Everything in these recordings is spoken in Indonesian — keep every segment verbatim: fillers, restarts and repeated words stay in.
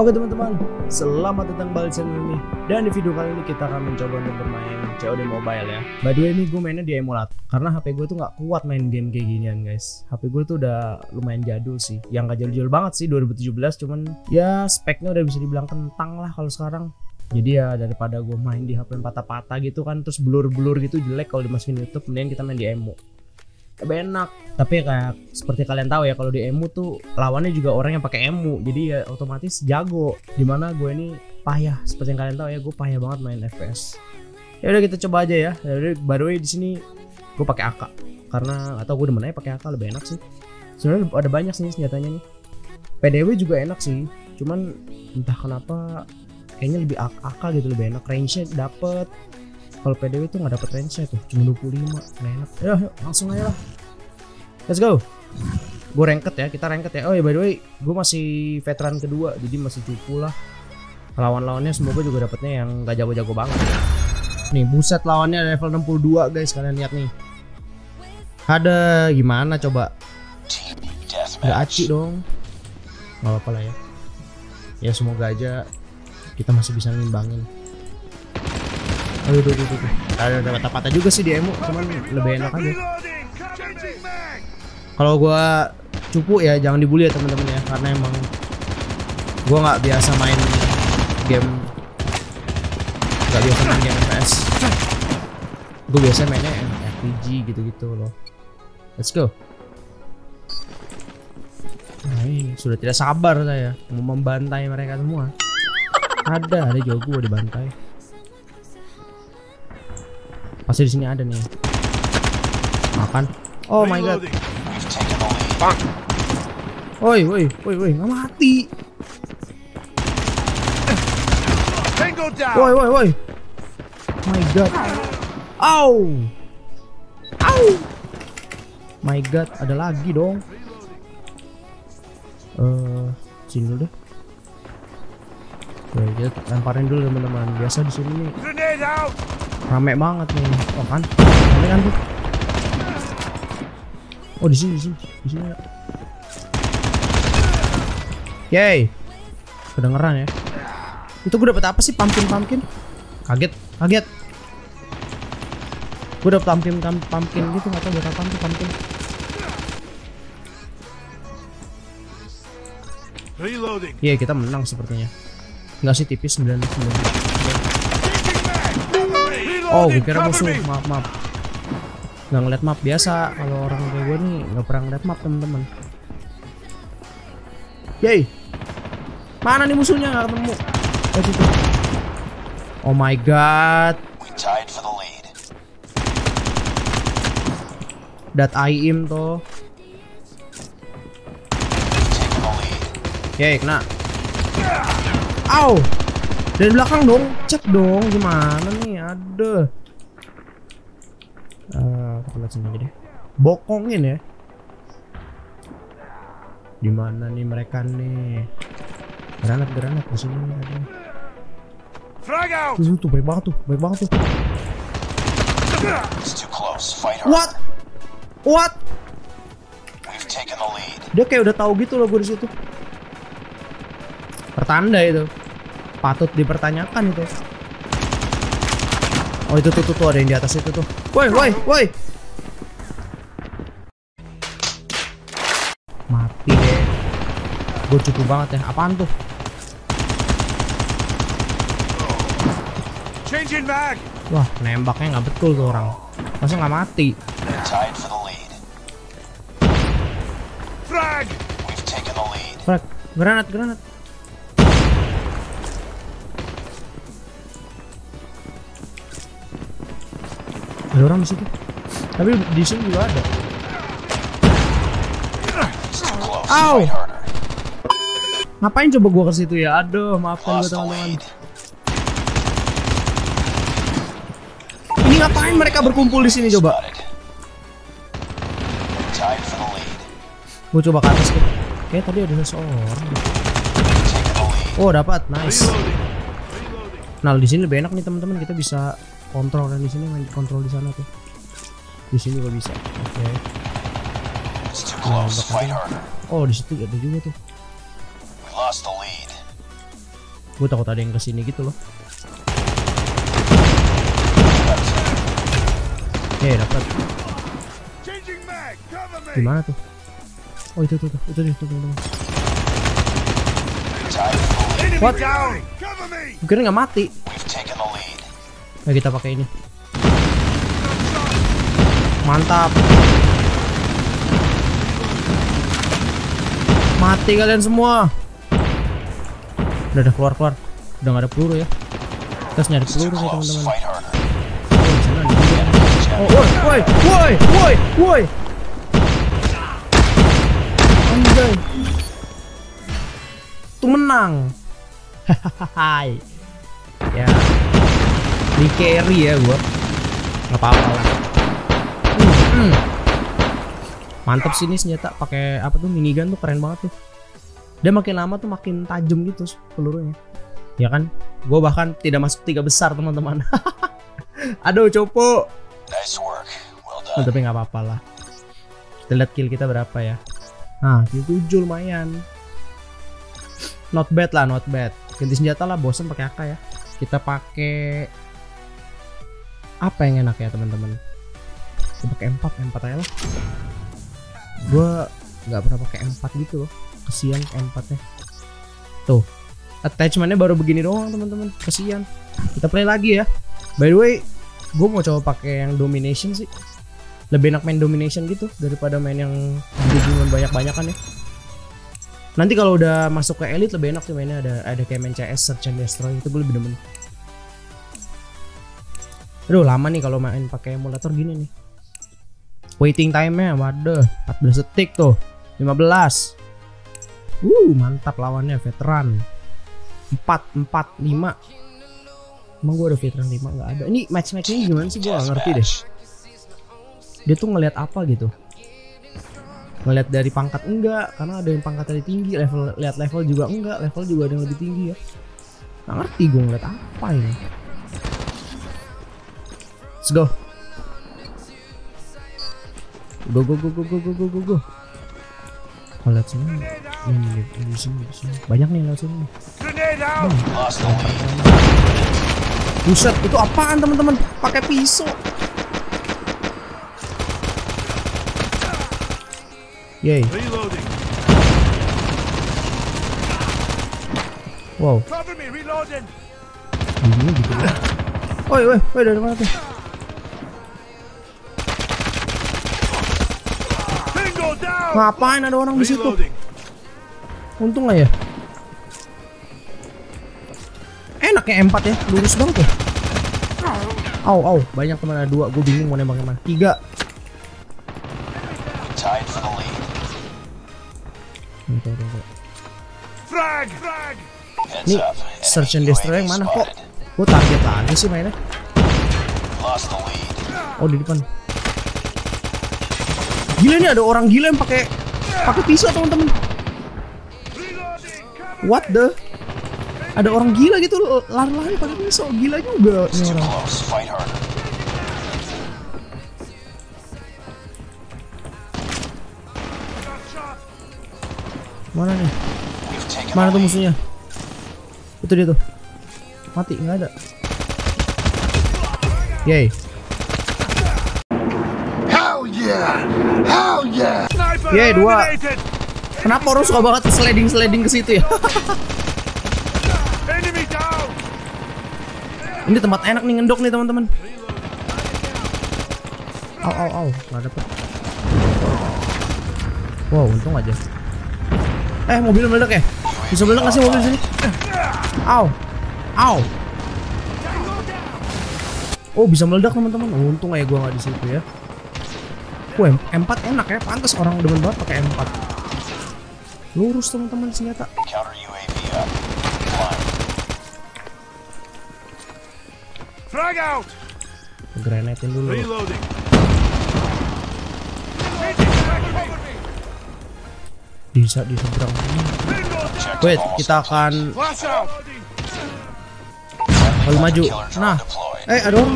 Oke teman-teman, selamat datang kembali di channel ini. Dan di video kali ini kita akan mencoba untuk bermain C O D Mobile ya. By the way, ini gue mainnya di emulator karena H P gue tuh nggak kuat main game kayak ginian guys. H P gue tuh udah lumayan jadul sih, yang gak jadul-jadul banget sih, dua ribu tujuh belas, cuman ya speknya udah bisa dibilang kentang lah kalau sekarang. Jadi ya daripada gue main di H P patah-patah gitu kan, terus blur-blur gitu jelek kalau dimasukin YouTube, mending kita main di emu. Lebih enak. Tapi kayak seperti kalian tahu ya, kalau di emu tuh lawannya juga orang yang pakai emu, jadi ya otomatis jago. Dimana gue ini payah, seperti yang kalian tahu ya, gue payah banget main F P S. Ya udah kita coba aja ya. Baru di sini gue pakai A K karena atau gue demen aja pakai A K, lebih enak sih. Sebenarnya ada banyak sih senjatanya nih. P D W juga enak sih, cuman entah kenapa kayaknya lebih A K gitu lebih enak, range-nya dapet. Kalau P D W itu nggak dapet range tuh, cuma dua puluh lima, nggak enak. Ayo, ayo, langsung aja lah. Let's go. Gue ranked ya, kita ranked ya. Oh ya by the way, gue masih veteran kedua, jadi masih cukup lah. Lawan-lawannya semoga juga dapetnya yang nggak jago-jago banget. Nih buset, lawannya level enam puluh dua guys, kalian lihat nih. Ada gimana coba? Nggak aci dong. Nggak apa-apa lah ya. Ya semoga aja kita masih bisa ngimbangin. Aduh, aduh, aduh, aduh. Ada patah-patah juga sih di emu, cuman lebih enak aja. Kalau gua cupu ya jangan dibully ya teman-teman ya, karena emang gua nggak biasa main game, nggak biasa main game F P S. Gua biasa mainnya R P G gitu-gitu loh. Let's go. Nah, ini sudah tidak sabar saya mau membantai mereka semua. Ada, ada juga gua dibantai. Pasti di sini ada nih. Makan. Oh my god. Bang. Woi, woi, woi, woi, nggak mati. Woi, woi, woi. My god. Au. Au. My god, ada lagi dong. Eh, uh, sini dulu deh. Oke, kita lemparin dulu teman-teman. Biasa di sini nih. Rame banget nih, oh kan? Rame kan tuh? Oh di sini, di sini, di sini. Yey, kedengeran ya? Itu gue dapet apa sih? Pumpkin, pumpkin? Kaget, kaget. Gue dapet pumpkin, pumpkin gitu, nggak tahu buat apa tuh pumpkin. Reloading. Iya kita menang sepertinya. Nggak sih tipis sembilan puluh sembilan. Oh, gue kira musuh. Maaf, maaf. Nggak ngeliat map biasa. Kalau orang kayak gue nih nggak pernah ngeliat map temen-temen. Yey, mana nih musuhnya? Nggak ketemu. Oh, situ. Oh my god. Dat aim toh. Yey, kena. Au. Dari belakang dong, cek dong, gimana nih, ada. Uh, aku lihat sini aja deh. Bokongin ya. Gimana nih mereka nih? Granat-granat di sini ada. Tuh, tuh, baik banget tuh, baik banget tuh. What? What? Dia kayak udah tahu gitu loh gue di situ. Pertanda itu. Patut dipertanyakan itu. Oh itu tuh, tuh tuh ada yang di atas itu tuh. Woi woi woi. Mati deh. Gue cukup banget ya. Apaan tuh? Wah nembaknya nggak betul tuh orang. Masa nggak mati? Frag. Frag. Granat granat. Ada orang di situ, tapi di sini juga ada. Au! Ngapain coba gua ke situ ya? Aduh, maafkan gua teman-teman. Ini ngapain mereka berkumpul di sini coba? Gua coba ke atas deh. Kayak tadi ada seseorang. Oh dapat, nice. Nah di sini lebih enak nih teman-teman, kita bisa kontrol kan di sini, main kontrol di sana tuh. Di sini juga bisa. Oke. Okay. Oh, di situ ada juga tuh. Gue takut ada yang kesini gitu loh. Oke, okay, dapat. Gimana tuh? Oh itu tuh, tuh. Itu tuh, teman-teman. What? Mungkin nggak mati. Nah, kita pakai ini. Mantap. Mati kalian semua. Udah udah keluar keluar. Udah nggak ada peluru ya. Terus nyari peluru nih teman-teman. Oh, woi, woi, woi, woi, woi. Anjay. Tuh menang. Hahaha. Ya. Di carry ya gua. Nggak apa-apa lah. Hmm. Mantap sih ini senjata pakai apa tuh, minigun tuh keren banget tuh. Dia makin lama tuh makin tajam gitu pelurunya. Ya kan? Gue bahkan tidak masuk tiga besar teman-teman. Aduh copo. Nice work. Well done. Oh, tapi nggak apa-apa lah. Kita lihat kill kita berapa ya. Nah, kill tujuh lumayan. Not bad lah, not bad. Ganti senjata lah, bosen pakai A K ya. Kita pakai apa yang enak ya teman-teman? Pakai M empat, M empat aja lah. Gue nggak pernah pakai M empat gitu loh, kesian M empat nya. Tuh, attachmentnya baru begini doang teman-teman, kesian. Kita play lagi ya. By the way, gue mau coba pakai yang domination sih. Lebih enak main domination gitu daripada main yang gabungan banyak-banyakan ya. Nanti kalau udah masuk ke elite lebih enak tuh mainnya, ada ada kayak main C S, Search and Destroy itu gue lebih demen. Aduh lama nih kalau main pakai emulator gini nih. Waiting time-nya, waduh, empat belas detik tuh, lima belas. Uh, mantap lawannya, veteran. empat, empat, lima. Emang gue ada veteran lima? Nggak ada. Ini match-matchnya gimana sih, gue ngerti deh. Dia tuh ngelihat apa gitu. Ngelihat dari pangkat enggak, karena ada yang pangkat dari tinggi, level, lihat level juga enggak, level juga ada yang lebih tinggi ya. Nggak ngerti gue ngeliat apa ini. Let's go. Go go go go go go go go go. Oh, lihat sini. Ini di sini, di sini. Banyak nih lewat sini. Buset, itu apaan teman-teman? Pakai pisau. Yey. Wow. Ini gitu. Oi, oi, oi, dari mana tuh? Ngapain ada orang di situ? Untung lah ya. Enaknya M empat ya, lurus dong tuh. Au au, banyak teman, ada dua, gue bingung mau nembak yang mana. Tiga. Nih, Search and Destroy yang mana kok? Gue target lagi sih mainnya. Oh di depan. Gila nih ada orang gila yang pakai pakai pisau teman-teman. What the? Ada orang gila gitu lari-lari pakai pisau, gila juga nih orang. Mana nih? Mana tuh musuhnya? Itu dia tuh. Mati, nggak ada. Yay. Yeay, dua. Kenapa orang suka banget sliding-sliding ke situ ya? Ini tempat enak nih ngendok nih teman-teman. Au au au, nggak dapet. Wow, untung aja. Eh, mobil meledak ya? Bisa meledak nggak sih mobil sini? Au, au. Oh, bisa meledak teman-teman. Untung aja gua nggak di situ ya. Wah, M empat enak ya, pantas orang demen banget pakai M empat. Lurus teman-teman senjata. Frag out. Grenade-in dulu. Reloading. Bisa di seberang. Wait, kita akan kalau maju. Nah, eh aduh.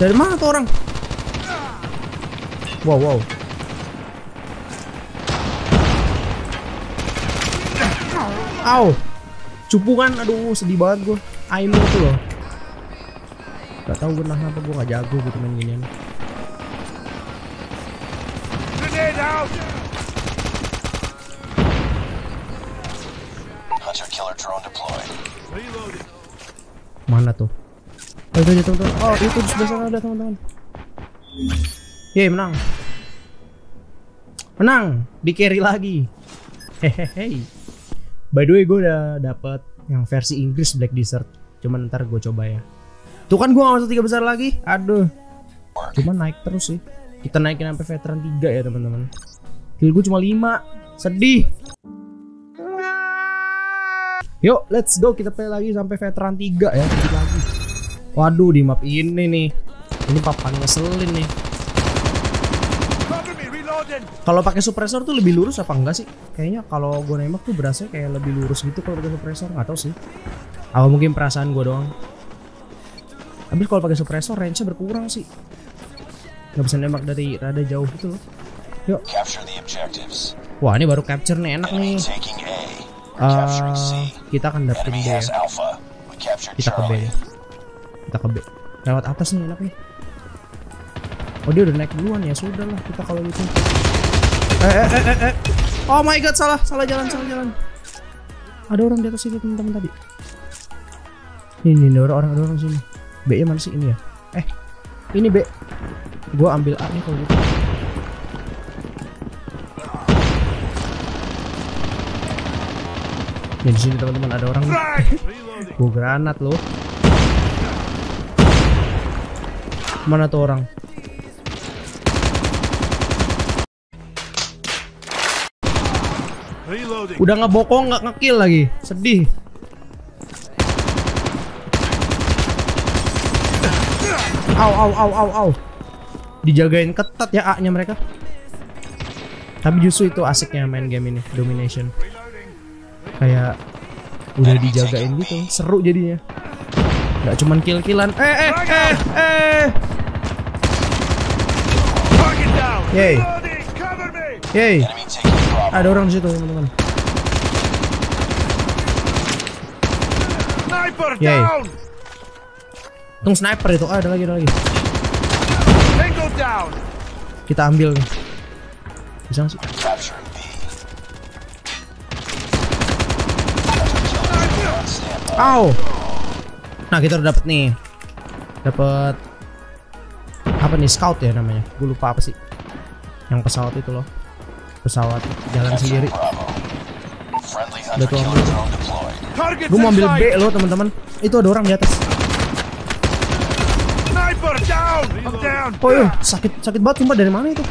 Dari mana tuh orang? Wow, wow. Au, cupungan, aduh sedih banget gue. Aim tuh loh. Gak tau gue kenapa gue gak jago gitu main ginian. Mana tuh? Oh itu aja teman-teman. Oh itu di sebelah sana ada teman-teman. Yeay menang. Menang. Di carry lagi. Hehehe. By the way gue udah dapet yang versi Inggris black desert. Cuman ntar gue coba ya. Tuh kan gue gak masuk tiga besar lagi. Aduh. Cuman naik terus sih. Kita naikin sampai veteran tiga ya teman-teman. Kill gue cuma lima. Sedih. Yuk, let's go. Kita play lagi sampai veteran tiga ya. Lagi. Waduh, di map ini nih. Ini papan ngeselin nih. Kalau pakai suppressor tuh lebih lurus apa enggak sih? Kayaknya kalau gue nembak tuh berasnya kayak lebih lurus gitu kalau pakai suppressor, nggak tahu sih. Apa mungkin perasaan gue doang? Habis kalau pakai suppressor range-nya berkurang sih. Nggak bisa nembak dari rada jauh gitu loh. Yuk. Wah, ini baru capture nih, enak nih. Uh, kita akan dapat B ya. Kita ke B ya. Kita ke B. Lewat atas nih enak nih. Oh dia udah naik duluan ya, sudah lah kita kalau gitu. Eh, eh eh eh eh. Oh my god, salah salah jalan salah jalan. Ada orang di atas sini teman-teman tadi. Ini ini ada orang ada orang sini. B nya mana sih ini ya? Eh ini B. Gua ambil A nih kalau gitu. Ya, di sini teman-teman ada orang. Gua granat loh. Mana tuh orang? Udah ngebokong nggak ngekill lagi, sedih. Au au au au au. Dijagain ketat ya A-nya mereka. Tapi justru itu asiknya main game ini, domination. Kayak udah dijagain gitu, seru jadinya. Gak cuman kill-killan. Eh eh eh eh. Yey. Yey. Ada orang di situ, teman-teman. Yey. Tung sniper itu. Ah, ada lagi, ada lagi. Kita ambil nih. Bisa nggak sih? Au. Nah kita udah dapet nih, dapet apa nih, scout ya namanya, gue lupa apa sih, yang pesawat itu loh, pesawat jalan sendiri. Udah tuh ambil. Gue mau ambil B loh teman-teman, itu ada orang di atas. Oh iya, sakit sakit banget sumpah, dari mana itu?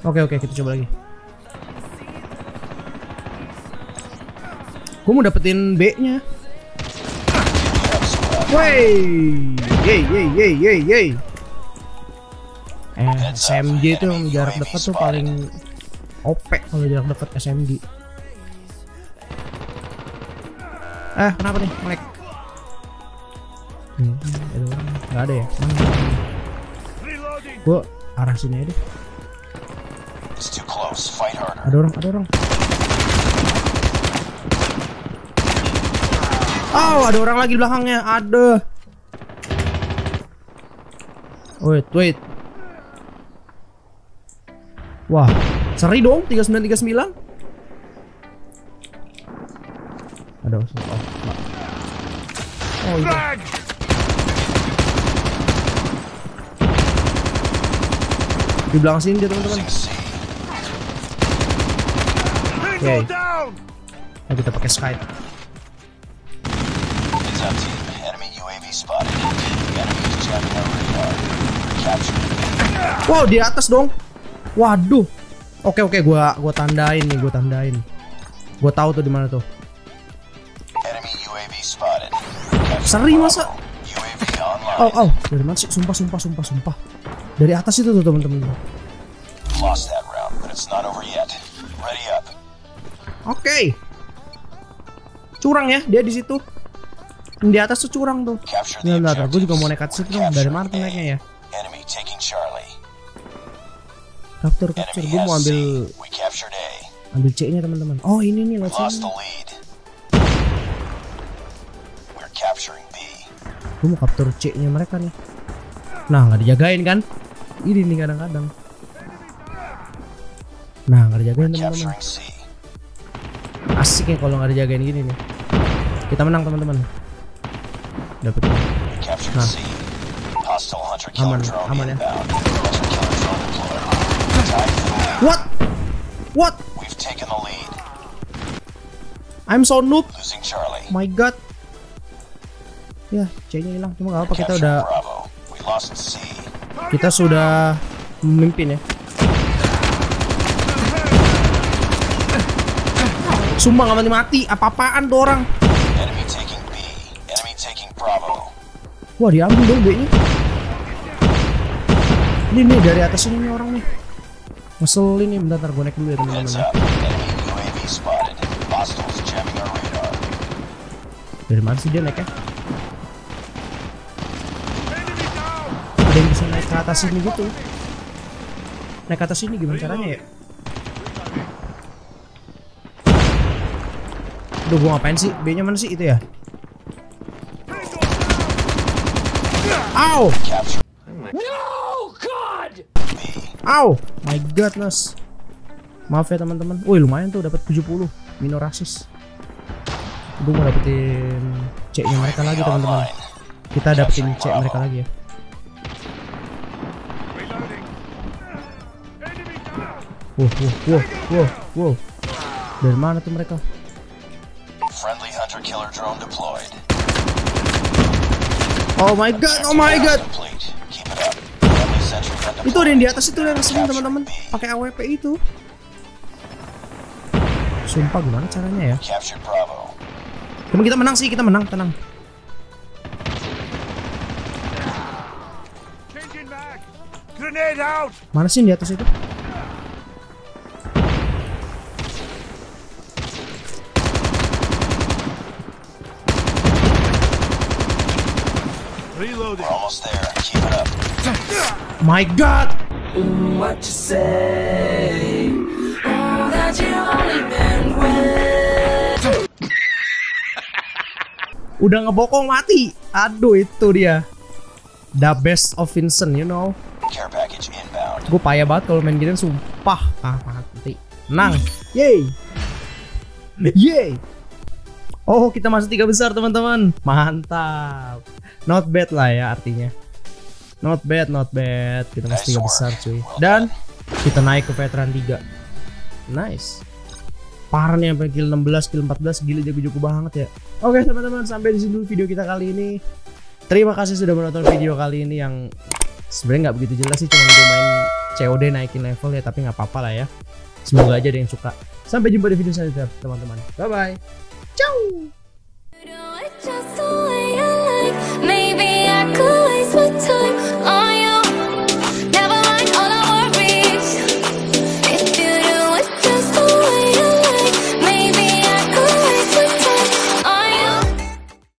Oke oke kita coba lagi. Gue mau dapetin B-nya. Wey, yey yey yey yey yey. Eh, S M G itu yang jarak dekat tuh paling O P kalau jarak dekat S M G. Eh, kenapa nih, Mike? Hmm, ada orang? Gak ada ya? Gue arah sini aja deh. Ada orang, ada orang. Oh, ada orang lagi di belakangnya. Ada. Wait, wait. Wah, seri dong tiga sembilan tiga sembilan. Ada usul. Oh, oh iya. Di belakang sini dia, teman-teman. Oke. Nah, kita pakai skype. Wow di atas dong, waduh. Oke oke, gua gua tandain nih, gua tandain. Gua tahu tuh di mana tuh. Seri masa? Oh oh, dari mana sih? Sumpah sumpah sumpah sumpah. Dari atas itu tuh teman-teman. Oke, curang ya dia di situ. Di atas tuh curang tuh. Nggak nggak, gue juga mau nekat situ dong. Dari mana naiknya ya? Capture, capture. Gue mau ambil Ambil C nya teman-teman. Oh ini nih lotnya. Gue mau capture C nya mereka nih. Nah nggak dijagain kan? Ini nih kadang-kadang. Nah nggak dijagain teman-teman. Asik ya kalau nggak dijagain gini nih. Kita menang teman-teman. Dapat. Nah. Aman, aman ya. What? What? We've taken the lead. I'm so noob. My God. Ya, C-nya hilang. Cuma nggak apa, kita udah, kita sudah memimpin ya. Sumpah nggak mati-mati. Apa-apaan tuh orang? Wah diambil dong B-nya. Ini nih dari atas ini nih orang nih. Ngeselin nih, bentar ntar gue naik dulu ya teman-teman. Dari mana sih dia naik ya? Ada yang bisa naik ke atas ini gitu. Naik ke atas ini gimana caranya ya? Aduh gue ngapain sih? B-nya mana sih itu ya? Ow! No, God! Ow! My Godness! Maaf ya teman-teman. Wih lumayan tuh dapat tujuh puluh minor rasis. Gue mau dapetin C-nya mereka lagi teman-teman. Kita dapetin C mereka lagi ya. Wow, wow, wow, wow, wow. Dari mana tuh mereka? Oh my God, oh my God. Itu ada yang di atas itu yang ngeselin teman-teman, pakai A W P itu. Sumpah gimana caranya ya? Temen kita menang sih, kita menang, tenang. Mana sih yang di atas itu? We're almost there. Keep it up. My God! What you say? Oh, that you only meant well. Udah ngebokong mati. Aduh itu dia. The best of Vincent, you know. Care package inbound. Gue payah banget kalau main gini, sumpah. Ah mati. Nang. Yay. Yay. Oh kita masuk tiga besar teman-teman. Mantap. Not bad lah ya artinya. Not bad, not bad. Kita masih tiga besar cuy. Dan kita naik ke veteran tiga. Nice. Parah nih sampai kill enam belas, kill empat belas, gila jago-jago banget ya. Oke teman-teman, sampai di sini dulu video kita kali ini. Terima kasih sudah menonton video kali ini yang sebenarnya nggak begitu jelas sih, cuma gue main C O D naikin level ya, tapi nggak apa-apa lah ya. Semoga aja ada yang suka. Sampai jumpa di video selanjutnya teman-teman. Bye bye. Ciao.